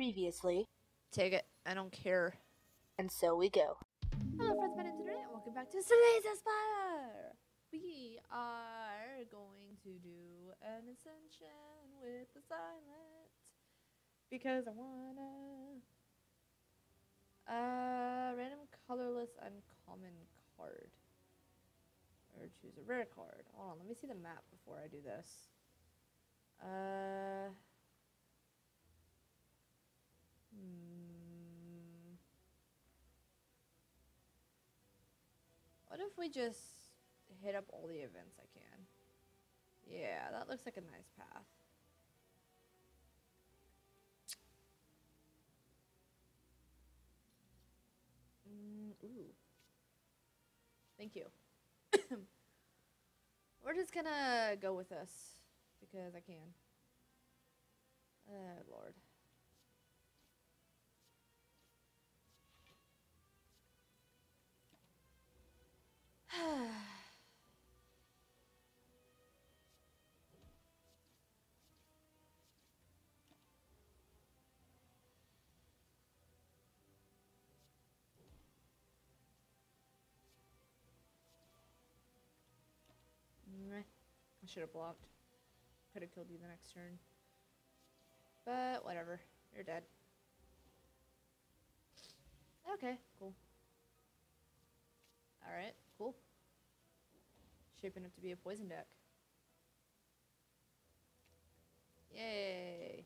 previously. Take it. I don't care. And so we go. Hello friends, my name is Nilry's and welcome back to Slay the Spire! We are going to do an ascension with the Silent. Because I wanna... random colorless uncommon card. Or choose a rare card. Hold on, let me see the map before I do this. What if we just hit up all the events I can? Yeah, that looks like a nice path. Ooh. Thank you. We're just gonna go with this. Because I can. Oh, Lord. I should have blocked. Could have killed you the next turn. But whatever. You're dead. Okay, cool. Alright, cool. Shaping up to be a poison deck. Yay!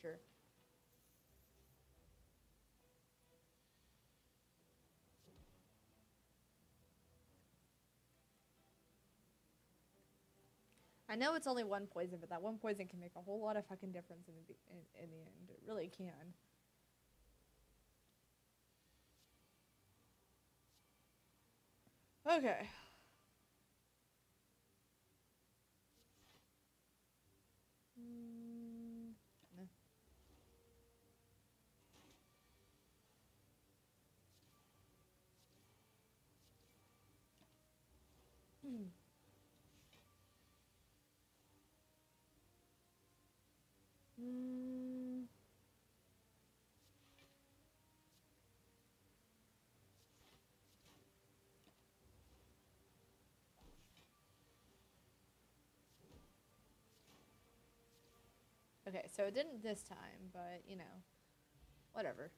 Sure. I know it's only one poison, but that one poison can make a whole lot of fucking difference in the end. It really can. Okay. No. Okay, so it didn't this time, but, you know, whatever.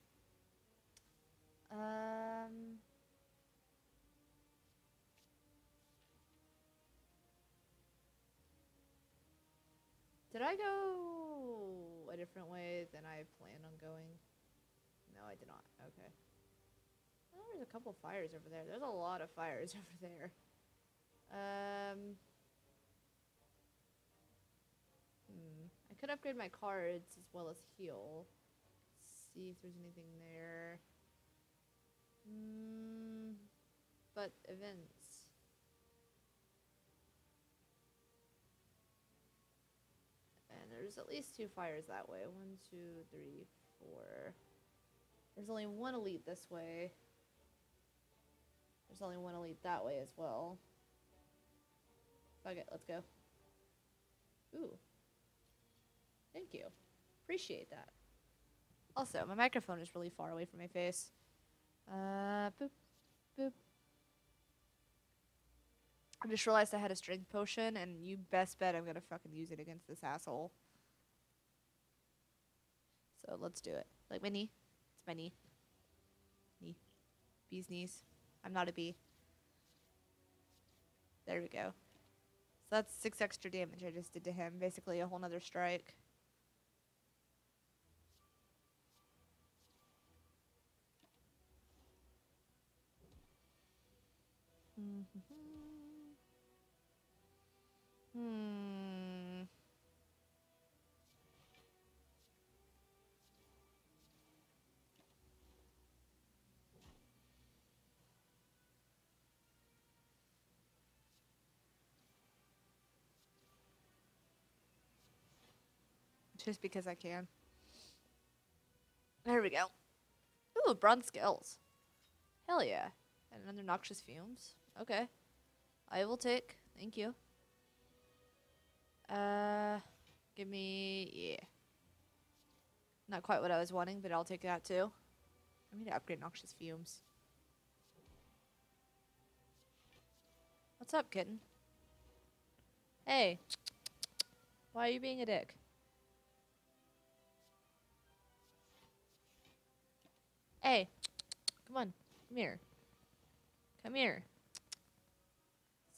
Did I go a different way than I planned on going? No, I did not. Okay. Oh, there's a couple fires over there. There's a lot of fires over there. Could upgrade my cards as well as heal. Let's see if there's anything there. But events. And there's at least two fires that way. 1, 2, 3, 4. There's only one elite this way. There's only one elite that way as well. Fuck it, let's go. Ooh. Thank you. Appreciate that. Also, my microphone is really far away from my face. Boop. Boop. I just realized I had a strength potion, and you best bet I'm gonna fucking use it against this asshole. So let's do it. Like my knee. It's my knee. Knee. Bee's knees. I'm not a bee. There we go. So that's 6 extra damage I just did to him. Basically a whole nother strike. Just because I can. There we go. Ooh, bronze scales. Hell yeah. And another noxious fumes. Okay. I will take. Thank you. Give me, yeah. Not quite what I was wanting, but I'll take that too. I need to upgrade Noxious Fumes. What's up, kitten? Hey. Why are you being a dick? Hey. Come on. Come here. Come here.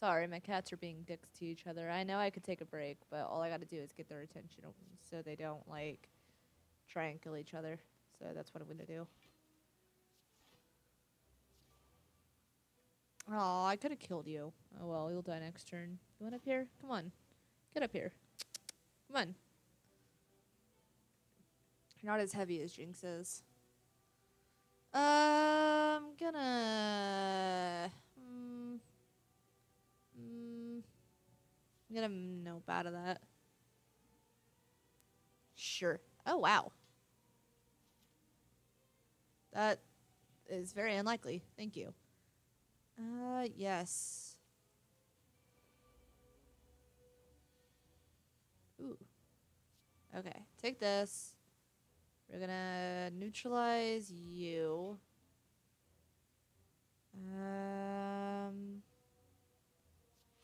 Sorry, my cats are being dicks to each other. I know I could take a break, but all I gotta do is get their attention so they don't, like, try and kill each other. So that's what I'm gonna do. Aw, I could have killed you. Oh well, you'll die next turn. You want up here? Come on. Get up here. Come on. You're not as heavy as Jinx is. I'm gonna... I'm gonna nope out of that. Sure. Oh, wow. That is very unlikely. Thank you. Yes. Ooh. Okay, take this. We're gonna neutralize you.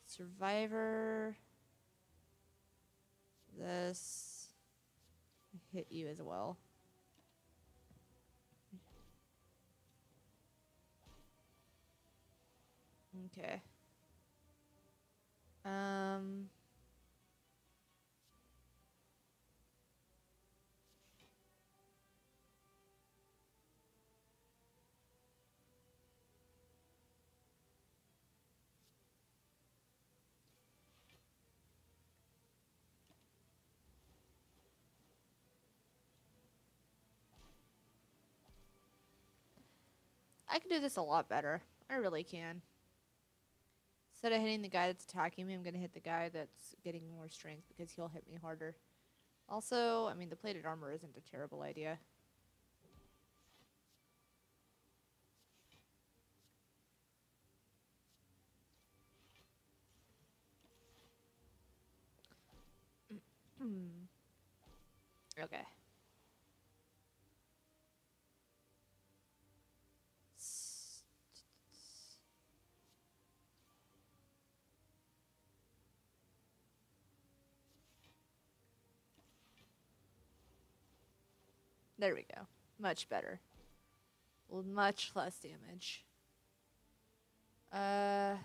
Survivor. This. Hit you as well. Okay. I can do this a lot better. I really can. Instead of hitting the guy that's attacking me, I'm going to hit the guy that's getting more strength because he'll hit me harder. Also, I mean, the plated armor isn't a terrible idea. Okay. There we go. Much better. Much less damage. And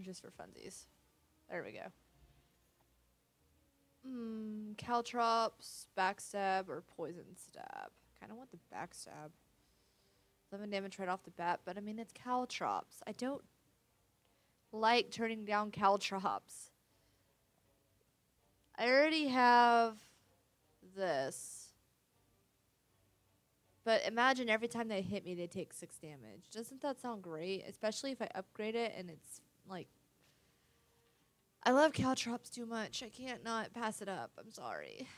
just for funsies. There we go. Caltrops, backstab, or poison stab. Kind of want the backstab. 11 damage right off the bat, but I mean, it's Caltrops. I don't like turning down Caltrops. I already have this. But imagine every time they hit me, they take 6 damage. Doesn't that sound great? Especially if I upgrade it and it's like... I love Caltrops too much. I can't not pass it up. I'm sorry.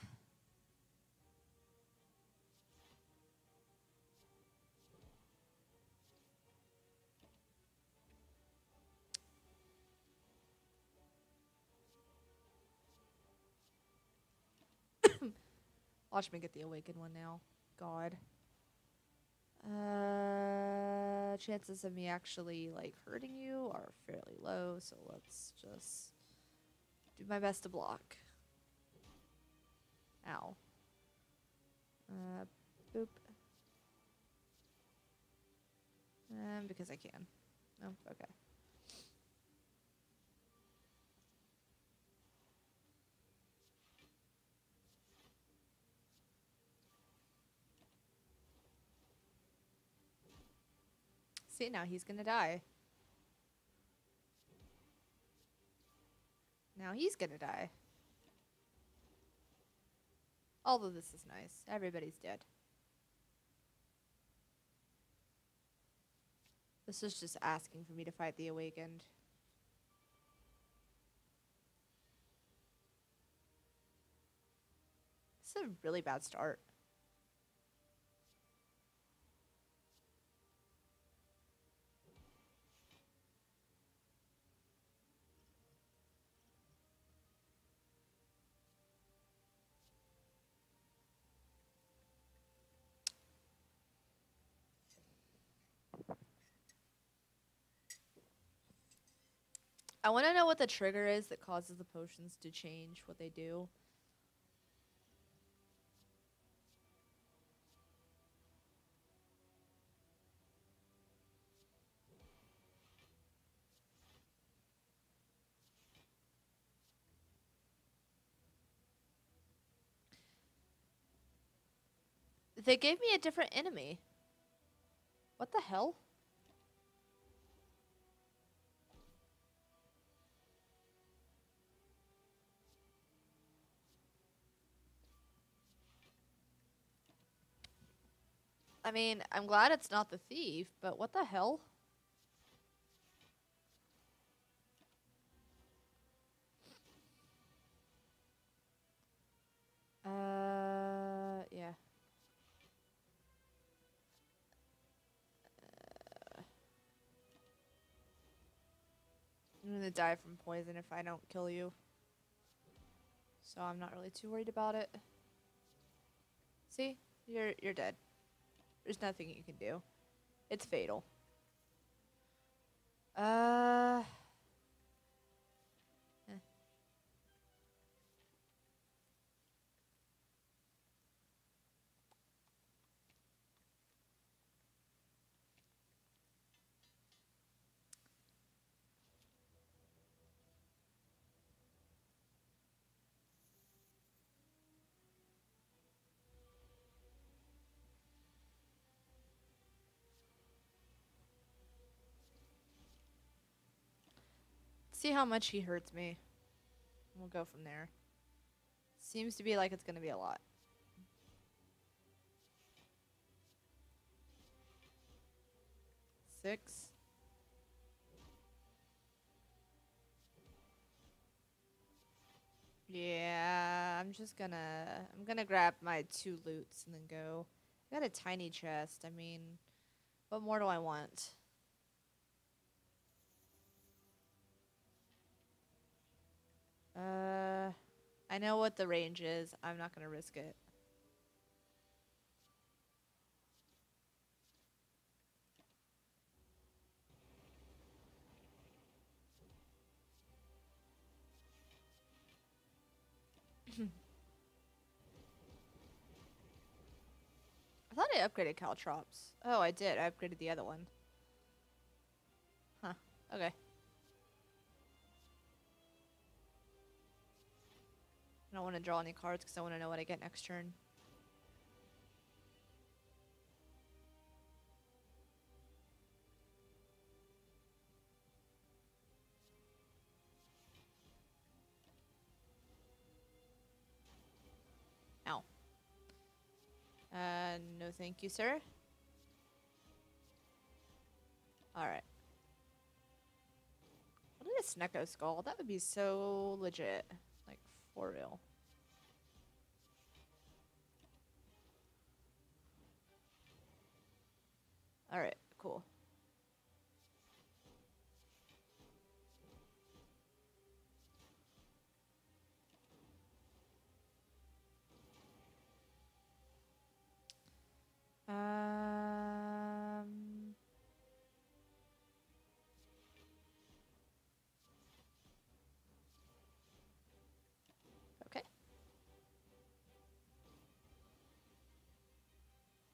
Watch me get the Awakened one now. God. Chances of me actually, like, hurting you are fairly low, so let's just do my best to block. Ow. Boop. Because I can. Oh, okay. See, now he's gonna die. Now he's gonna die. Although this is nice. Everybody's dead. This is just asking for me to fight the Awakened. This is a really bad start. I want to know what the trigger is that causes the potions to change what they do. They gave me a different enemy. What the hell? I mean, I'm glad it's not the thief, but what the hell? Yeah. I'm gonna die from poison if I don't kill you. So I'm not really too worried about it. See? You're dead. There's nothing you can do. It's fatal. See how much he hurts me. We'll go from there. Seems to be like it's gonna be a lot. Six. Yeah, I'm gonna grab my two loots and then go. I got a tiny chest. I mean, what more do I want? I know what the range is. I'm not going to risk it. I thought I upgraded Caltrops. Oh, I did. I upgraded the other one. Huh. Okay. I don't want to draw any cards because I want to know what I get next turn. Ow. No thank you, sir. Alright. What is a Snekko skull? That would be so legit. For real. Alright, cool.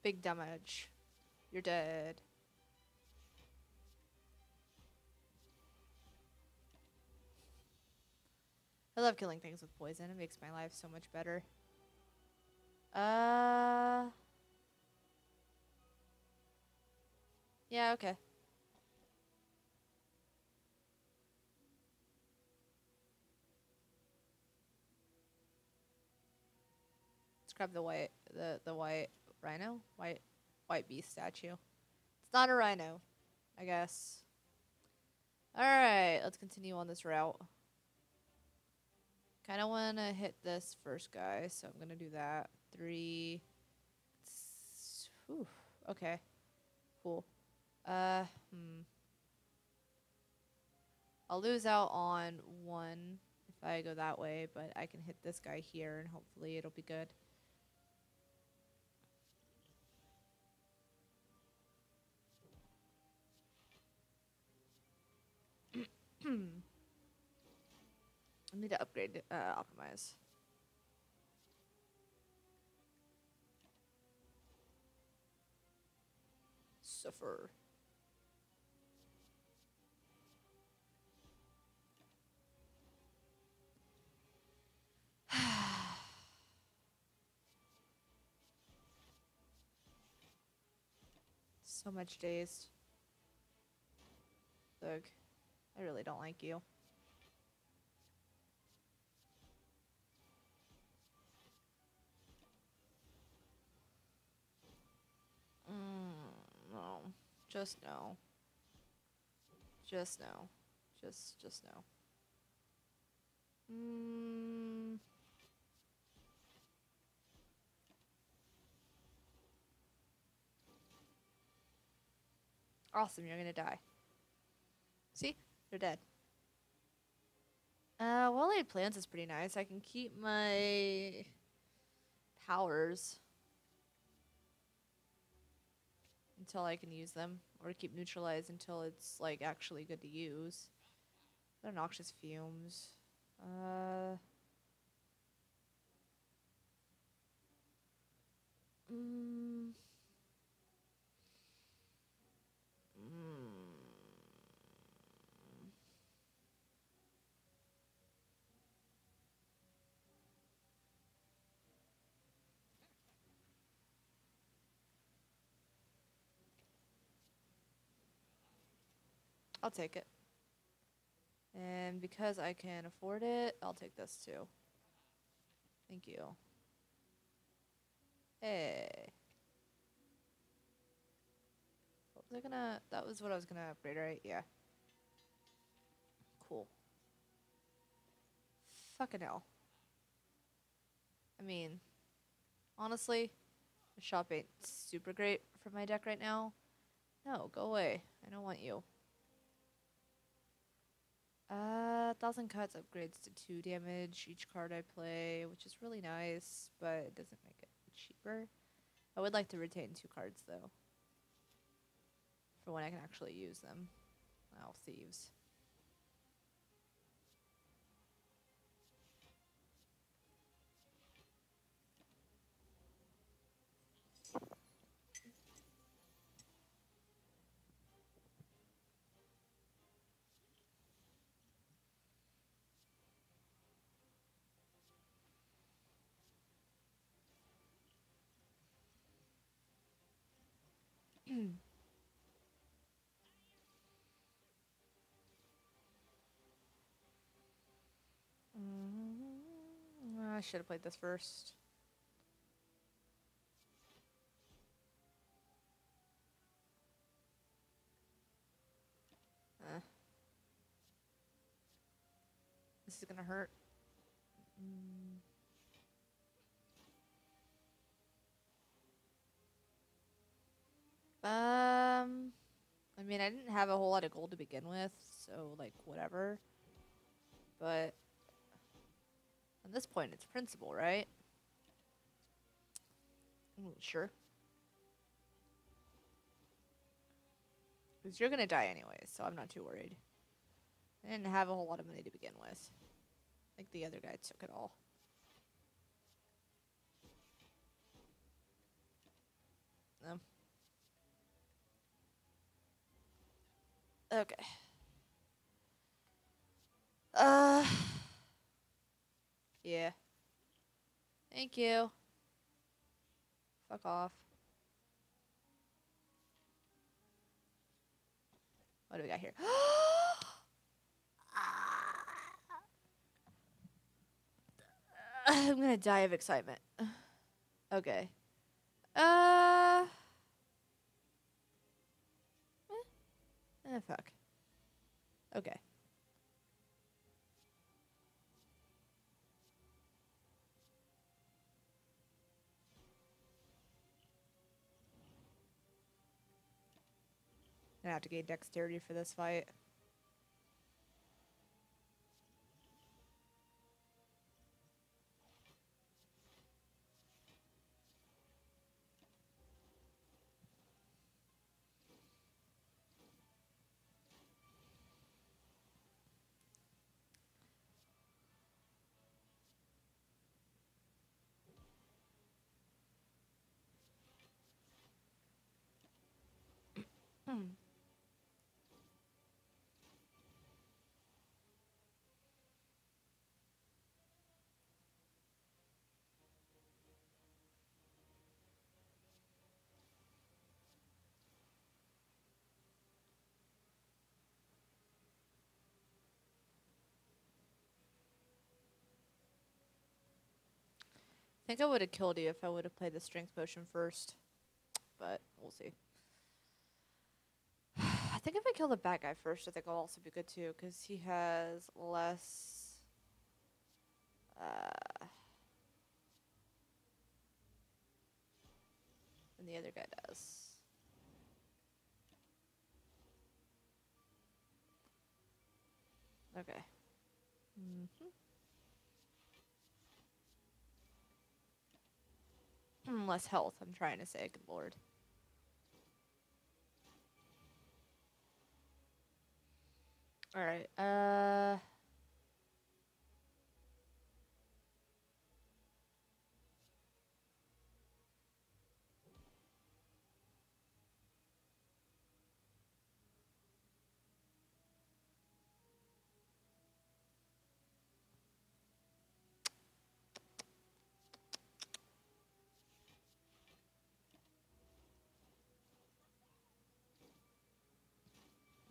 Big damage. You're dead. I love killing things with poison. It makes my life so much better. Yeah, okay. Let's grab the white. The white. Rhino? White beast statue. It's not a rhino, I guess. Alright, let's continue on this route. Kind of want to hit this first guy, so I'm going to do that. Three. Oof, okay. Cool. I'll lose out on one if I go that way, but I can hit this guy here, and hopefully it'll be good. I need to upgrade Optimize. Suffer. So much dazed. Look, I really don't like you. No. Just no. Just no. Just no. Awesome, you're gonna die. See? They're dead. Wall-eyed Plants is pretty nice. I can keep my powers until I can use them, or keep neutralized until it's like actually good to use. They're Noxious Fumes. I'll take it. And because I can afford it, I'll take this too. Thank you. Hey. What was I gonna... That was what I was gonna upgrade, right? Yeah. Cool. Fucking hell. I mean, honestly, the shop ain't super great for my deck right now. No, go away. I don't want you. 1,000 cuts upgrades to 2 damage each card I play, which is really nice, but it doesn't make it cheaper. I would like to retain 2 cards, though, for when I can actually use them. Oh, thieves. I should have played this first. This is gonna hurt. I mean, I didn't have a whole lot of gold to begin with, so like whatever. But at this point, it's principle, right? Sure. Because you're gonna die anyway, so I'm not too worried. I didn't have a whole lot of money to begin with. Like the other guy took it all. Okay. Yeah. Thank you. Fuck off. What do we got here? I'm gonna die of excitement. Okay. Fuck. Okay. I have to gain dexterity for this fight. I think I would have killed you if I would have played the strength potion first, but we'll see. I think if I kill the bad guy first, I think I'll also be good too, because he has less... than the other guy does. Okay. Less health, I'm trying to say, good lord. Alright,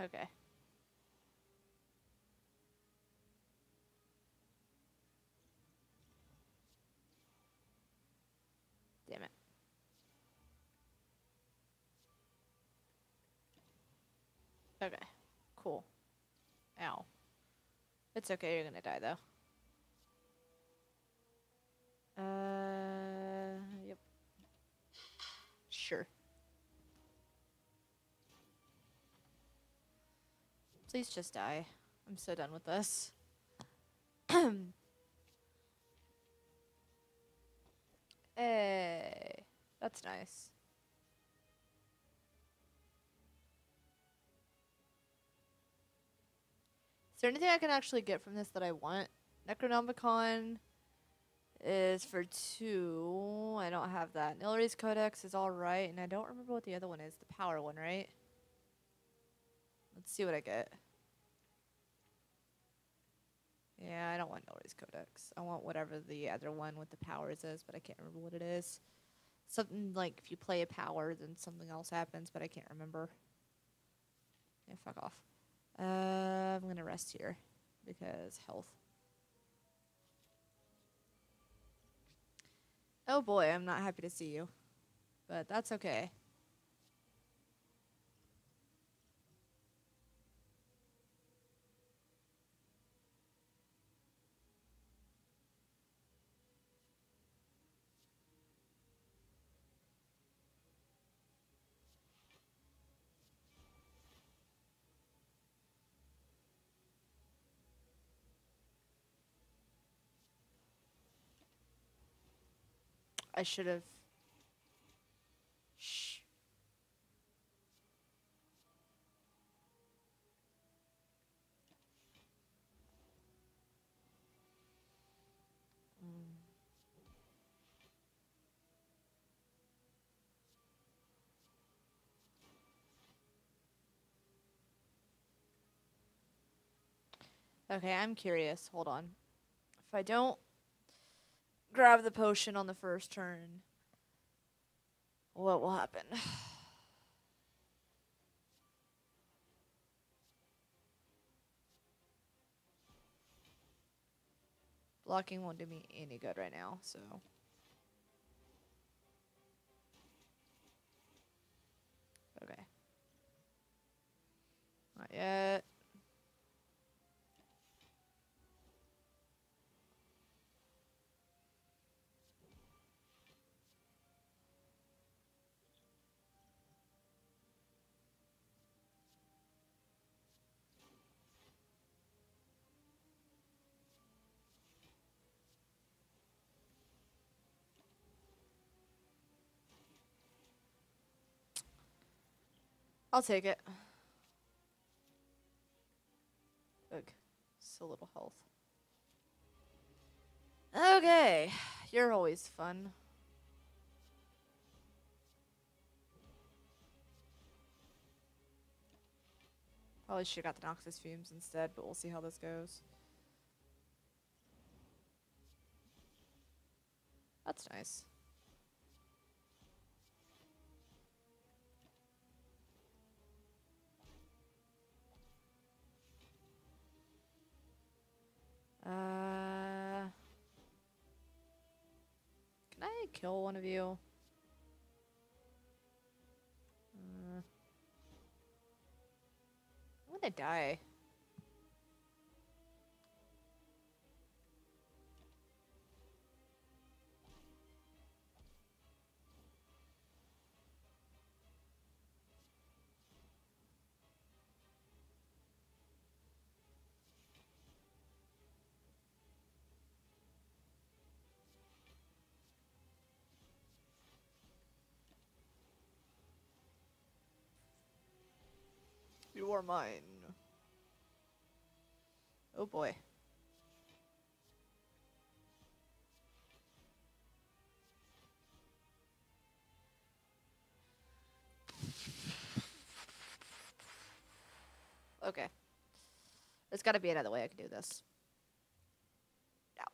okay. Damn it. Okay. Cool. Ow. It's okay, you're gonna die though. Yep. Sure. Please just die. I'm so done with this. Hey, that's nice. Is there anything I can actually get from this that I want? Necronomicon is for 2. I don't have that. Nilry's Codex is alright, and I don't remember what the other one is. The power one, right? Let's see what I get. Yeah, I don't want Nilry's Codex. I want whatever the other one with the powers is, but I can't remember what it is. Something like if you play a power, then something else happens, but I can't remember. Yeah, fuck off. I'm going to rest here because health. Oh boy, I'm not happy to see you, but that's okay. I should have. Shh. Okay, I'm curious. Hold on. If I don't grab the potion on the first turn, what will happen? Blocking won't do me any good right now, so. Okay. Not yet. I'll take it. Ugh, so little health. Okay, you're always fun. Probably should have got the Noxious Fumes instead, but we'll see how this goes. That's nice. Can I kill one of you? I'm gonna die. You are mine. Oh boy. Okay. There's gotta be another way I can do this. No.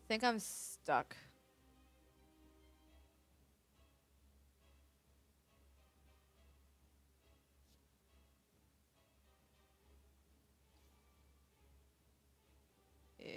I think I'm stuck. Yeah.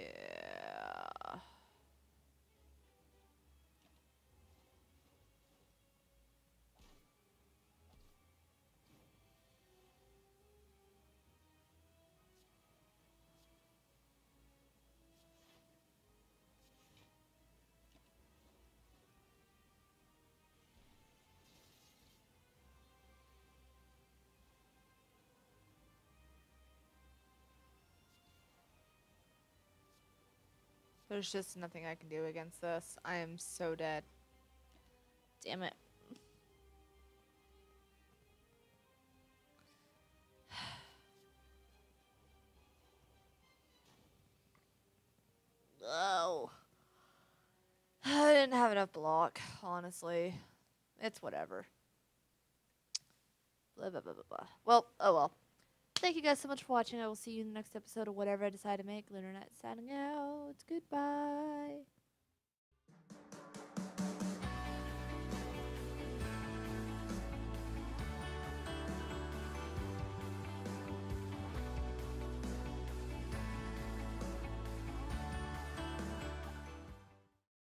There's just nothing I can do against this. I am so dead. Damn it. Oh. I didn't have enough block, honestly. It's whatever. Blah, blah, blah, blah, blah. Well, oh well. Thank you guys so much for watching. I will see you in the next episode of whatever I decide to make. Lunernight signing out. Goodbye.